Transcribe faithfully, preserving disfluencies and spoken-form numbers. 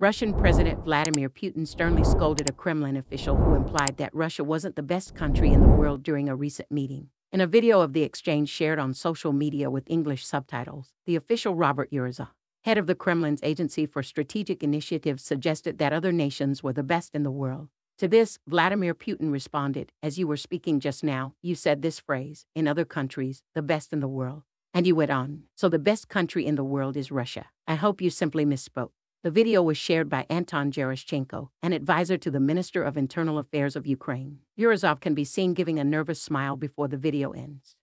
Russian President Vladimir Putin sternly scolded a Kremlin official who implied that Russia wasn't the best country in the world during a recent meeting. In a video of the exchange shared on social media with English subtitles, the official Robert Yurza, head of the Kremlin's Agency for Strategic Initiatives, suggested that other nations were the best in the world. To this, Vladimir Putin responded, "As you were speaking just now, you said this phrase, in other countries, the best in the world." And you went on, "So the best country in the world is Russia. I hope you simply misspoke." The video was shared by Anton Jaroschenko, an advisor to the Minister of Internal Affairs of Ukraine. Yurozov can be seen giving a nervous smile before the video ends.